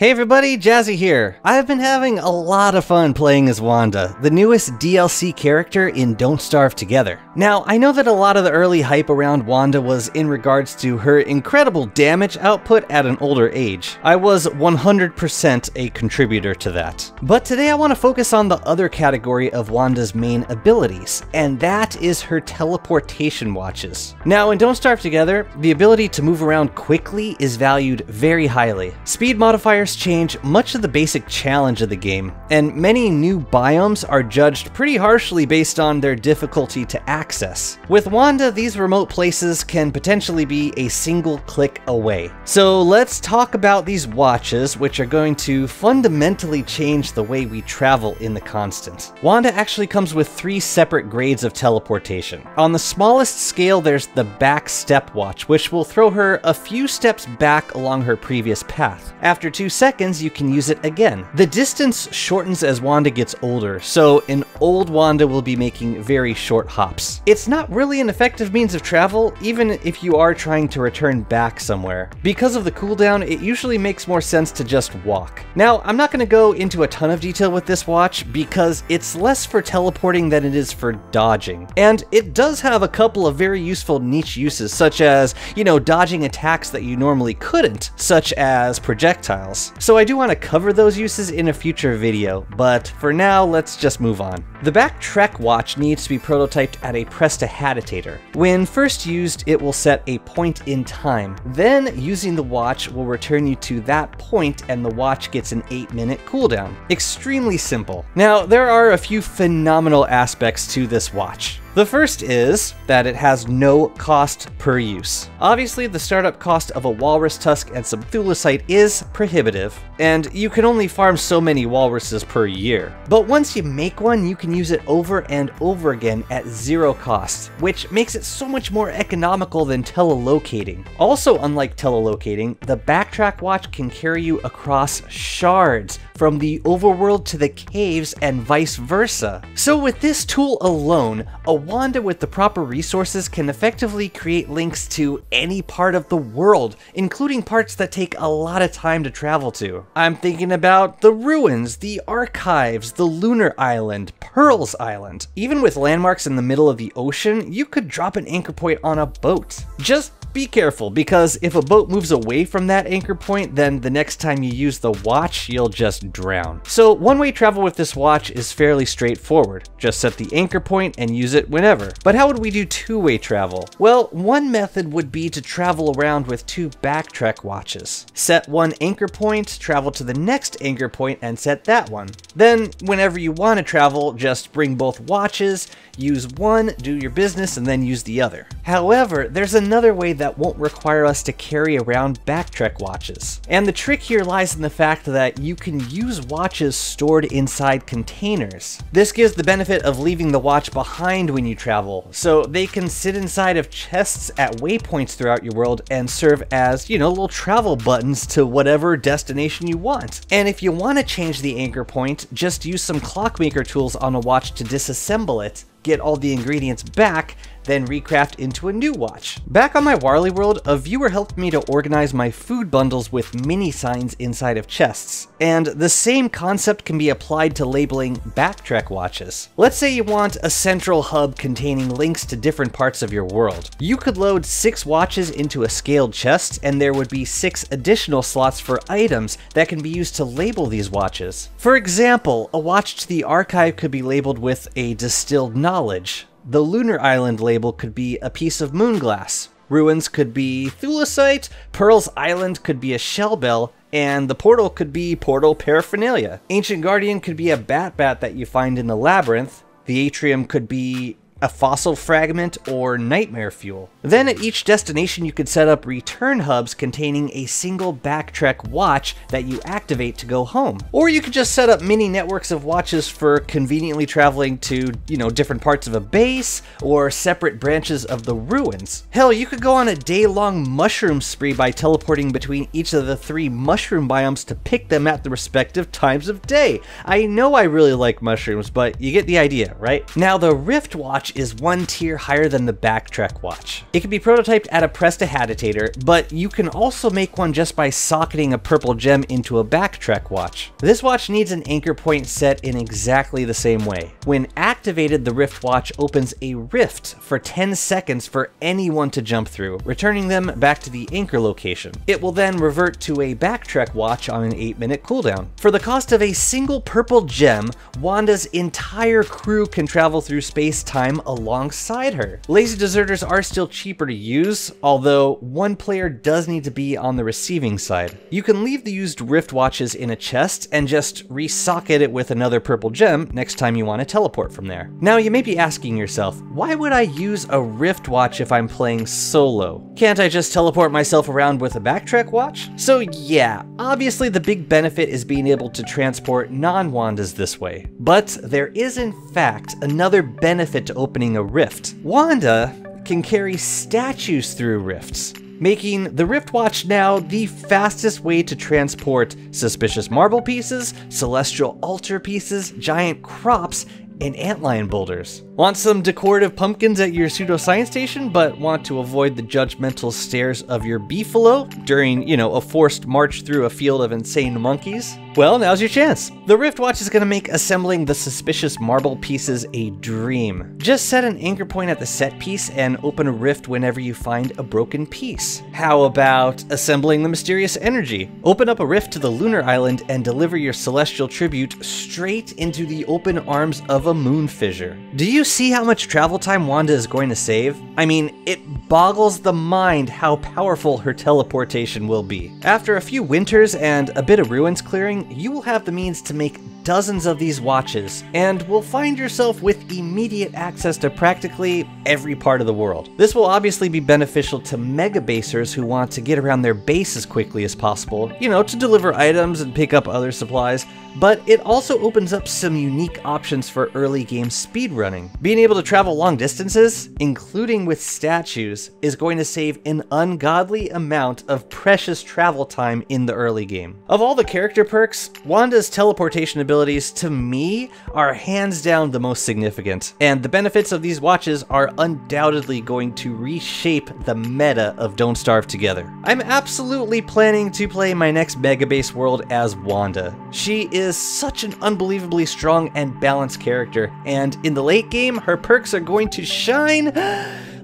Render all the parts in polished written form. Hey everybody, Jazzy here. I've been having a lot of fun playing as Wanda, the newest DLC character in Don't Starve Together. Now, I know that a lot of the early hype around Wanda was in regards to her incredible damage output at an older age. I was 100% a contributor to that. But today I want to focus on the other category of Wanda's main abilities, and that is her teleportation watches. Now, in Don't Starve Together, the ability to move around quickly is valued very highly. Speed modifiers change much of the basic challenge of the game, and many new biomes are judged pretty harshly based on their difficulty to access. With Wanda, these remote places can potentially be a single click away. So let's talk about these watches, which are going to fundamentally change the way we travel in the Constant. Wanda actually comes with three separate grades of teleportation. On the smallest scale, there's the back step watch, which will throw her a few steps back along her previous path. After 2 seconds, you can use it again. The distance shortens as Wanda gets older, so an old Wanda will be making very short hops. It's not really an effective means of travel, even if you are trying to return back somewhere. Because of the cooldown, it usually makes more sense to just walk. Now, I'm not going to go into a ton of detail with this watch because it's less for teleporting than it is for dodging. And it does have a couple of very useful niche uses, such as, dodging attacks that you normally couldn't, such as projectiles. So I do want to cover those uses in a future video, but for now, let's just move on. The Backtrek watch needs to be prototyped at a Prestihatitator. When first used, it will set a point in time. Then using the watch will return you to that point, and the watch gets an 8-minute cooldown. Extremely simple. Now, there are a few phenomenal aspects to this watch. The first is that it has no cost per use. Obviously, the startup cost of a walrus tusk and some thulicite is prohibitive, and you can only farm so many walruses per year. But once you make one, you can use it over and over again at zero cost, which makes it so much more economical than telelocating. Also, unlike telelocating, the Backtrack watch can carry you across shards from the overworld to the caves and vice versa. So with this tool alone, a Wanda with the proper resources can effectively create links to any part of the world, including parts that take a lot of time to travel to. I'm thinking about the ruins, the archives, the lunar island, Pearl's Island. Even with landmarks in the middle of the ocean, you could drop an anchor point on a boat. Just be careful, because if a boat moves away from that anchor point, then the next time you use the watch, you'll just drown. So one-way travel with this watch is fairly straightforward. Just set the anchor point and use it whenever. But how would we do two-way travel? Well, one method would be to travel around with two Backtrek watches. Set one anchor point, travel to the next anchor point, and set that one. Then, whenever you want to travel, just bring both watches, use one, do your business, and then use the other. However, there's another way that won't require us to carry around Backtrek watches. And the trick here lies in the fact that you can use watches stored inside containers. This gives the benefit of leaving the watch behind when you travel, so they can sit inside of chests at waypoints throughout your world and serve as, little travel buttons to whatever destination you want. And if you want to change the anchor point, just use some clockmaker tools on a watch to disassemble it, get all the ingredients back, then recraft into a new watch. Back on my Warly World, a viewer helped me to organize my food bundles with mini signs inside of chests, and the same concept can be applied to labeling Backtrek watches. Let's say you want a central hub containing links to different parts of your world. You could load 6 watches into a scaled chest, and there would be 6 additional slots for items that can be used to label these watches. For example, a watch to the archive could be labeled with a distilled knowledge. The lunar island label could be a piece of moonglass, ruins could be thulicite, Pearl's Island could be a shell bell, and the portal could be portal paraphernalia. Ancient Guardian could be a bat that you find in the labyrinth, the atrium could be a fossil fragment, or nightmare fuel. Then at each destination you could set up return hubs containing a single Backtrek watch that you activate to go home. Or you could just set up mini networks of watches for conveniently traveling to, different parts of a base, or separate branches of the ruins. Hell, you could go on a day-long mushroom spree by teleporting between each of the 3 mushroom biomes to pick them at the respective times of day. I know I really like mushrooms, but you get the idea, right? Now the Rift Watch is one tier higher than the Backtrek watch. It can be prototyped at a Prestihatitator, but you can also make one just by socketing a purple gem into a Backtrek watch. This watch needs an anchor point set in exactly the same way. When activated, the Rift Watch opens a rift for 10 seconds for anyone to jump through, returning them back to the anchor location. It will then revert to a Backtrek watch on an 8-minute cooldown. For the cost of a single purple gem, Wanda's entire crew can travel through space-time alongside her. Lazy deserters are still cheaper to use, although one player does need to be on the receiving side. You can leave the used Rift Watches in a chest and just resocket it with another purple gem next time you want to teleport from there. Now you may be asking yourself, why would I use a Rift Watch if I'm playing solo? Can't I just teleport myself around with a Backtrek watch? So yeah, obviously the big benefit is being able to transport non-Wandas this way. But there is in fact another benefit to opening a rift. Wanda can carry statues through rifts, making the Rift Watch now the fastest way to transport suspicious marble pieces, celestial altar pieces, giant crops, and antlion boulders. Want some decorative pumpkins at your pseudoscience station, but want to avoid the judgmental stares of your beefalo during, a forced march through a field of insane monkeys? Well, now's your chance. The Rift Watch is going to make assembling the suspicious marble pieces a dream. Just set an anchor point at the set piece and open a rift whenever you find a broken piece. How about assembling the mysterious energy? Open up a rift to the lunar island and deliver your celestial tribute straight into the open arms of a moon fissure. Do you see how much travel time Wanda is going to save? I mean, it boggles the mind how powerful her teleportation will be. After a few winters and a bit of ruins clearing, you will have the means to make dozens of these watches, and will find yourself with immediate access to practically every part of the world. This will obviously be beneficial to mega basers who want to get around their base as quickly as possible, to deliver items and pick up other supplies, but it also opens up some unique options for early game speedrunning. Being able to travel long distances, including with statues, is going to save an ungodly amount of precious travel time in the early game. Of all the character perks, Wanda's teleportation abilities, to me, are hands down the most significant, and the benefits of these watches are undoubtedly going to reshape the meta of Don't Starve Together. I'm absolutely planning to play my next Mega Base world as Wanda. She is such an unbelievably strong and balanced character, and in the late game, her perks are going to shine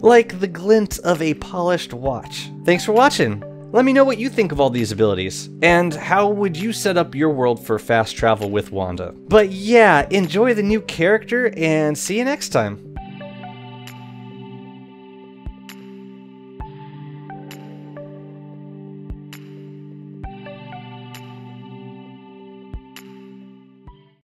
like the glint of a polished watch. Thanks for watching! Let me know what you think of all these abilities, and how would you set up your world for fast travel with Wanda. But yeah, enjoy the new character, and see you next time!